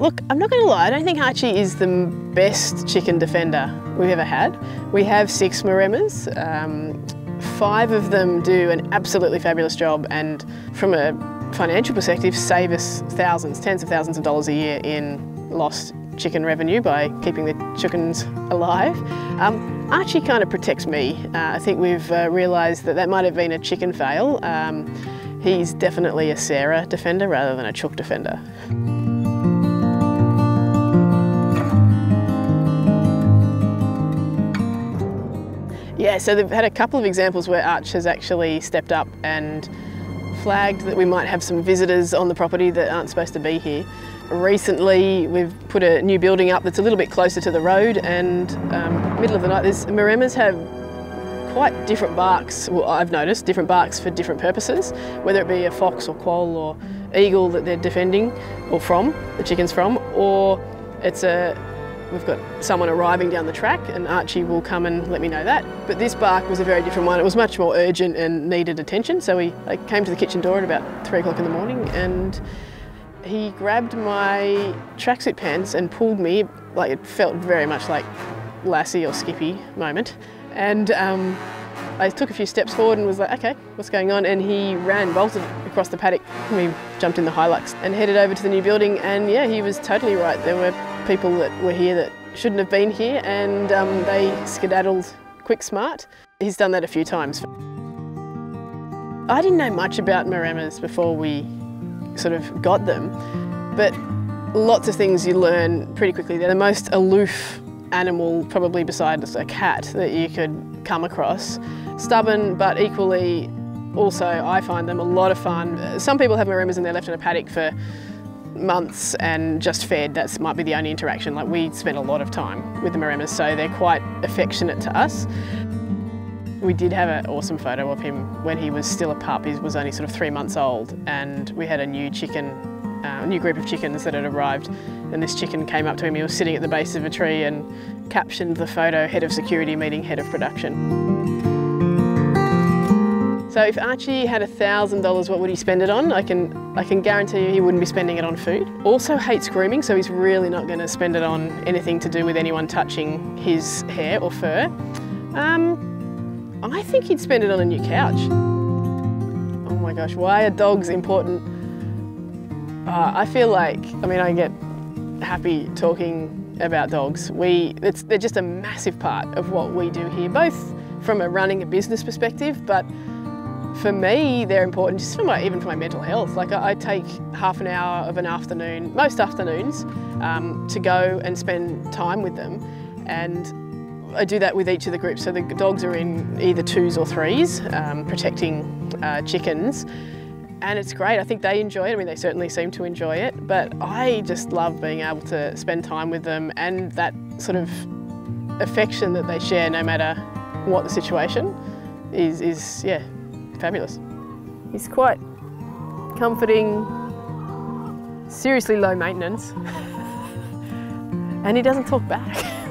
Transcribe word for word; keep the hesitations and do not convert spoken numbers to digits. Look, I'm not going to lie, I don't think Archie is the best chicken defender we've ever had. We have six Maremmas. Um, five of them do an absolutely fabulous job and from a financial perspective save us thousands, tens of thousands of dollars a year in lost chicken revenue by keeping the chickens alive. Um, Archie kind of protects me. Uh, I think we've uh, realised that that might have been a chicken fail. Um, he's definitely a Sarah defender rather than a chook defender. Yeah, so they've had a couple of examples where Arch has actually stepped up and flagged that we might have some visitors on the property that aren't supposed to be here. Recently, we've put a new building up that's a little bit closer to the road, and um, middle of the night, there's, Maremmas have quite different barks, well, I've noticed, different barks for different purposes, whether it be a fox or quoll or eagle that they're defending or from, the chickens from, or it's a we've got someone arriving down the track and Archie will come and let me know that. But this bark was a very different one. It was much more urgent and needed attention. So we I came to the kitchen door at about three o'clock in the morning and he grabbed my tracksuit pants and pulled me, like it felt very much like Lassie or Skippy moment. And um, I took a few steps forward and was like, okay, what's going on? And he ran, bolted across the paddock. We jumped in the Hilux and headed over to the new building. And yeah, he was totally right. There were people that were here that shouldn't have been here, and um, they skedaddled quick smart. He's done that a few times. I didn't know much about Maremmas before we sort of got them, but lots of things you learn pretty quickly. They're the most aloof animal, probably besides a cat, that you could come across. Stubborn, but equally also I find them a lot of fun. Some people have Maremmas and they're left in a paddock for months and just fed. That might be the only interaction. Like, we spend a lot of time with the Maremmas, so they're quite affectionate to us. We did have an awesome photo of him when he was still a pup. He was only sort of three months old, and we had a new chicken, uh, a new group of chickens that had arrived, and this chicken came up to him. He was sitting at the base of a tree and captioned the photo, "Head of Security meeting Head of Production." So if Archie had a thousand dollars, what would he spend it on? I can, I can guarantee you he wouldn't be spending it on food. Also hates grooming, so he's really not going to spend it on anything to do with anyone touching his hair or fur. Um, I think he'd spend it on a new couch. Oh my gosh, why are dogs important? Uh, I feel like, I mean, I get happy talking about dogs. We, it's, they're just a massive part of what we do here, both from a running a business perspective, but for me, they're important just for my, even for my mental health. Like I, I take half an hour of an afternoon, most afternoons, um, to go and spend time with them. And I do that with each of the groups. So the dogs are in either twos or threes, um, protecting uh, chickens. And it's great, I think they enjoy it. I mean, they certainly seem to enjoy it, but I just love being able to spend time with them and that sort of affection that they share no matter what the situation is, is yeah. Fabulous. He's quite comforting, seriously low maintenance, and he doesn't talk back.